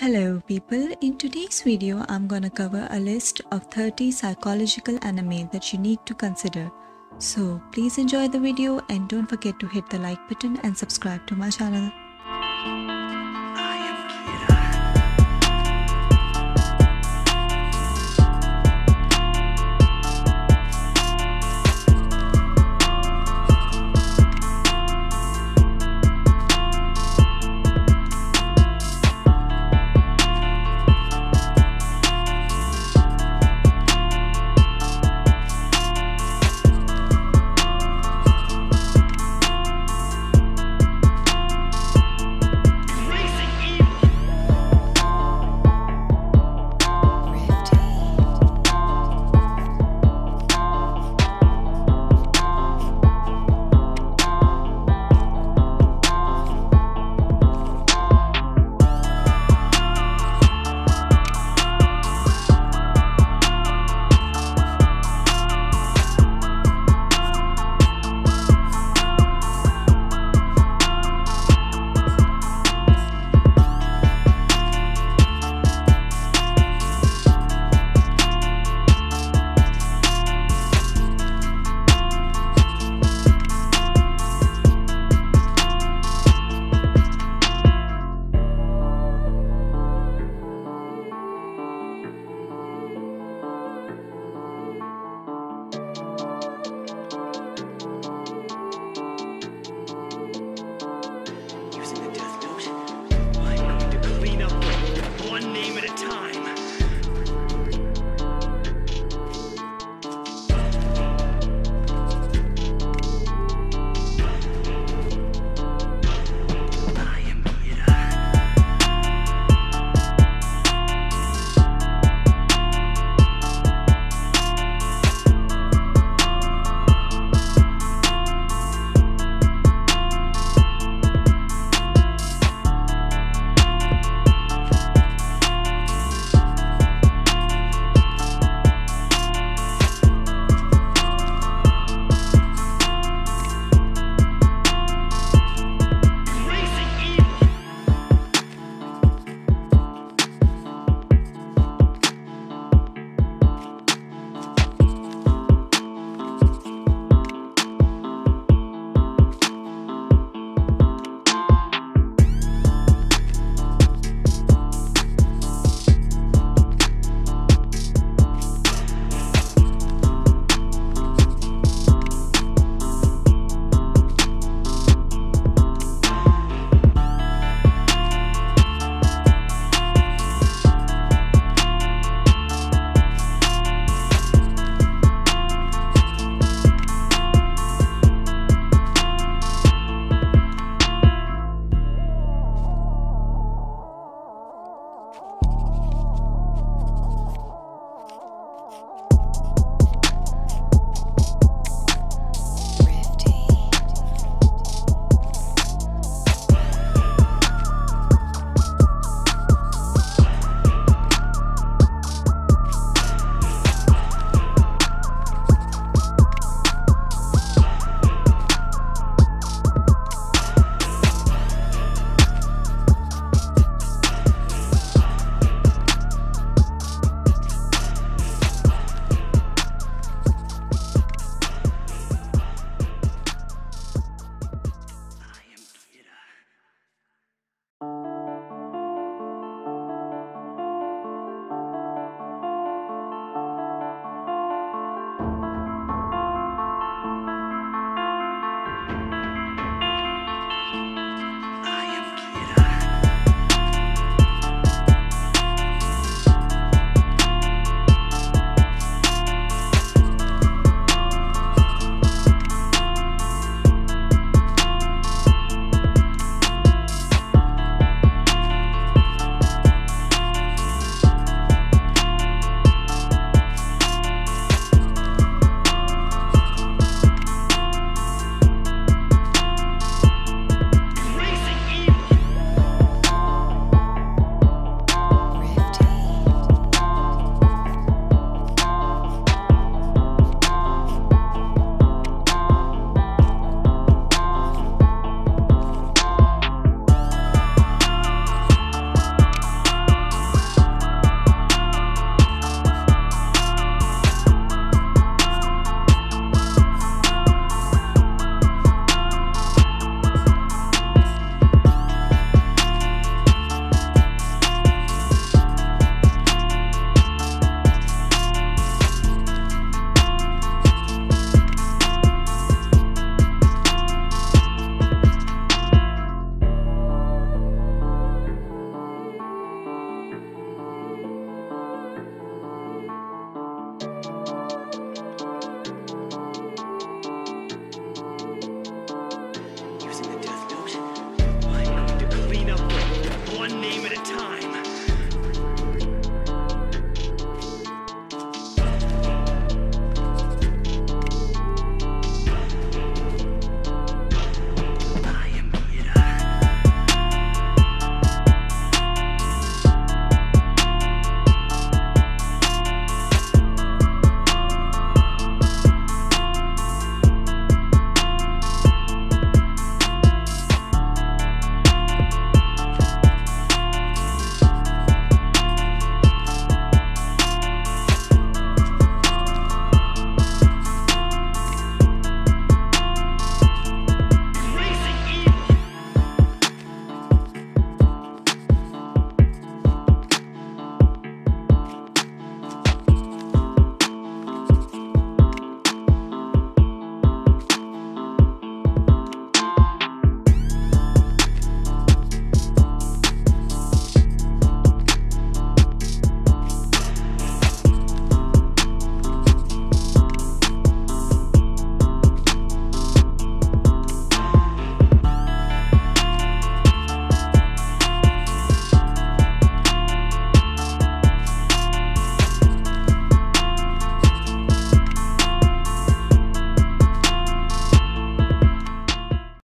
Hello people, in today's video I'm gonna cover a list of 30 psychological anime that you need to consider. So please enjoy the video and don't forget to hit the like button and subscribe to my channel.